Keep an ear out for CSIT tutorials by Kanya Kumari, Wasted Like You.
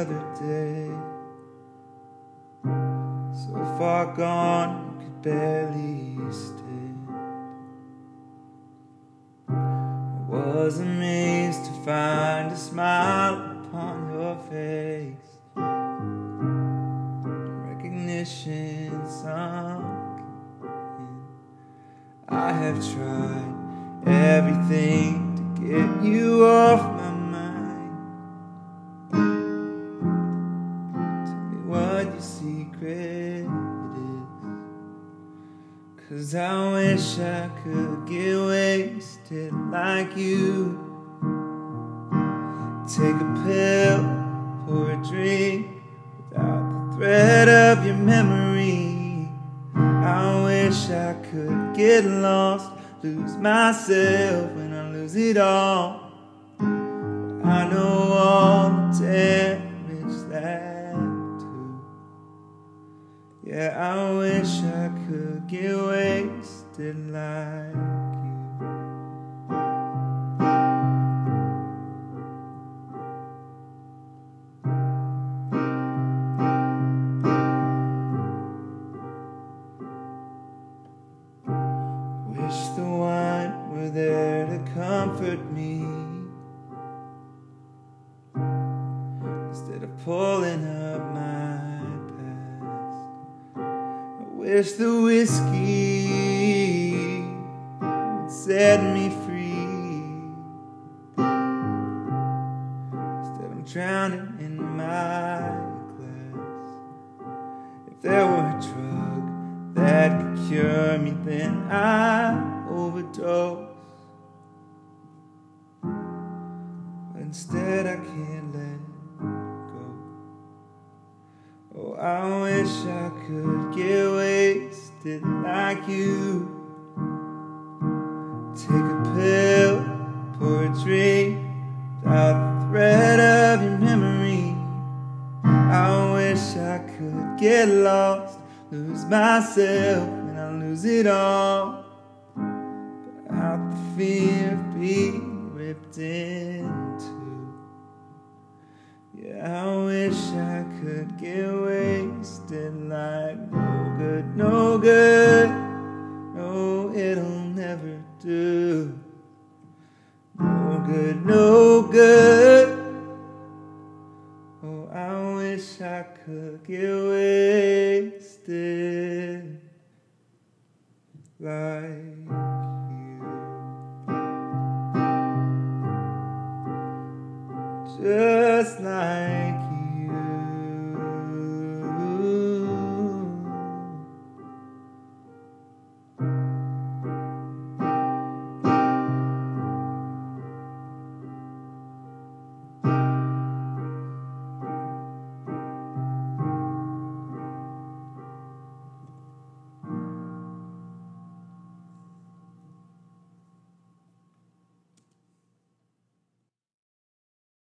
other day, so far gone you could barely stand. I was amazed to find a smile upon your face, recognition sunk in. I have tried everything to get you off my mind. Tell me what your secret is, 'cause I wish I could get wasted like you. Take a pill, pour a drink, without the threat of your memory. I wish I could get lost, lose myself when I lose it all. I know all the damage that do. Yeah, I wish I could get wasted like you. Wish the wine were there to comfort me, instead of pulling up my past. I wish the whiskey would set me free, instead I'm drowning in my glass. If there were a drug that could cure me, then I overdose. But instead I can't let go. Oh, I wish I could get wasted like you. Take a pill, pour a drink, without the threat of your memory. I wish I could get lost, lose myself and I lose it all, without the fear of being ripped into. Yeah, I wish I could get wasted like no good, no good, no, it'll never do. No good, no good. Oh, I wish I could get wasted like you, just like